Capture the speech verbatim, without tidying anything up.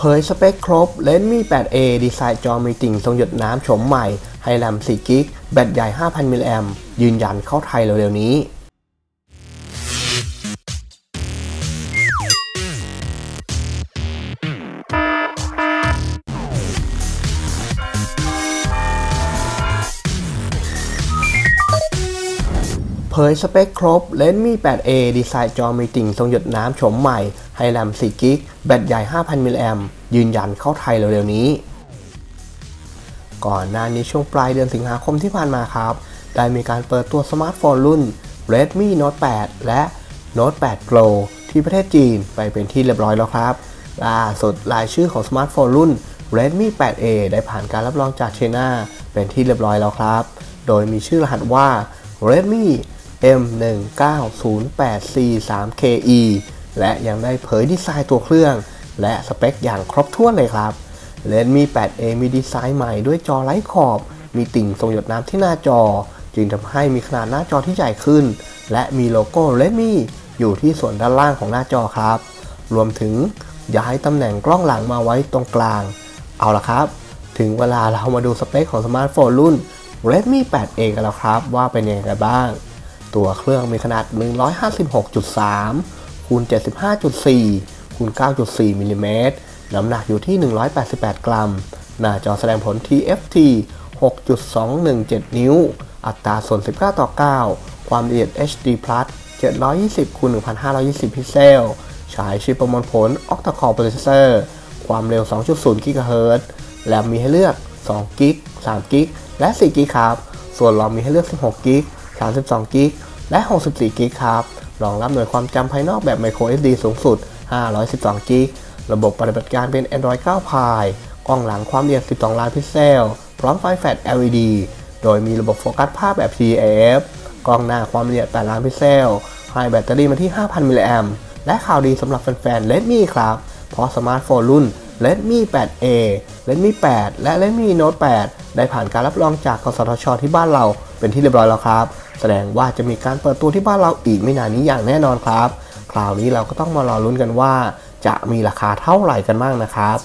เผยสเปคครบ Redmi แปด เอ ดีไซน์จอมีติ่งทรงหยดน้ำโฉมใหม่ให้แรม สี่กิกะไบต์ แบตใหญ่ ห้าพัน มิลลิแอมป์ยืนยันเข้าไทยเร็วๆนี้เผยสเปคครบ Redmi แปด เอ ดีไซน์จอมีติ่งทรงหยดน้ำโฉมใหม่ให้แรม สี่กิกะไบต์ แบตใหญ่ ห้าพัน มิลลิแอมป์ยืนยันเข้าไทยเร็วๆนี้ก่อนหน้านี้ช่วงปลายเดือนสิงหาคมที่ผ่านมาครับได้มีการเปิดตัวสมาร์ทโฟนรุ่น Redmi Note แปด และ Note แปด Pro ที่ประเทศจีนไปเป็นที่เรียบร้อยแล้วครับล่าสุดรายชื่อของสมาร์ทโฟนรุ่น Redmi แปด เอ ได้ผ่านการรับรองจากไชน่าเป็นที่เรียบร้อยแล้วครับโดยมีชื่อรหัสว่า Redmiเอ็ม หนึ่งเก้าศูนย์แปดซี สาม เค อี และยังได้เผยดีไซน์ตัวเครื่องและสเปคอย่างครบถ้วนเลยครับ Redmi แปด เอ มีดีไซน์ใหม่ด้วยจอไร้ขอบมีติ่งทรงหยดน้ำที่หน้าจอจึงทำให้มีขนาดหน้าจอที่ใหญ่ขึ้นและมีโลโก้ Redmi อยู่ที่ส่วนด้านล่างของหน้าจอครับรวมถึงย้ายตำแหน่งกล้องหลังมาไว้ตรงกลางเอาล่ะครับถึงเวลาเรามาดูสเปคของสมาร์ทโฟนรุ่น Redmi แปด เอ กันแล้วครับว่าเป็นยังไงกันบ้างตัวเครื่องมีขนาด หนึ่งร้อยห้าสิบหกจุดสาม คูณ เจ็ดสิบห้าจุดสี่ คูณ เก้าจุดสี่ มิลลิเมตรน้ำหนักอยู่ที่หนึ่งร้อยแปดสิบแปด กรัมหน้าจอแสดงผล ที เอฟ ที หกจุดสองหนึ่งเจ็ด นิ้วอัตราส่วน สิบเก้าต่อเก้า ความละเอียด เอช ดี พลัส เจ็ดร้อยยี่สิบ คูณ หนึ่งพันห้าร้อยยี่สิบ พิกเซลใช้ชิปประมวลผล Octa-Core Processor ความเร็ว สองจุดศูนย์กิกะเฮิรตซ์ แรมมีให้เลือก สองกิกะไบต์ สามกิกะไบต์ และ สี่กิกะไบต์ ครับส่วนรอมมีให้เลือก สิบหกกิกะไบต์ สามสิบสองกิกะไบต์ และ หกสิบสี่กิกะไบต์ ครับรองรับหน่วยความจำภายนอกแบบ microSD สูงสุด ห้าร้อยสิบสองกิกะไบต์ ระบบปฏิบัติการเป็น Android เก้า Pie กล้องหลังความละเอียด สิบสองล้าน พิกเซลพร้อมไฟแฟลช แอล อี ดี โดยมีระบบโฟกัสภาพแบบ พี ดี เอฟ กล้องหน้าความละเอียด แปดล้าน พิกเซลให้แบตเตอรี่มาที่ ห้าพัน มิลลิแอมป์และข่าวดีสำหรับแฟนๆ Redmi ครับเพราะสมาร์ทโฟนรุ่น Redmi แปด เอ Redmi แปด และ Redmi Note แปด ได้ผ่านการรับรองจากกสทช.ที่บ้านเราเป็นที่เรียบร้อยแล้วครับแสดงว่าจะมีการเปิดตัวที่บ้านเราอีกไม่นานนี้อย่างแน่นอนครับคราวนี้เราก็ต้องมารอลุ้นกันว่าจะมีราคาเท่าไหร่กันบ้างนะครับ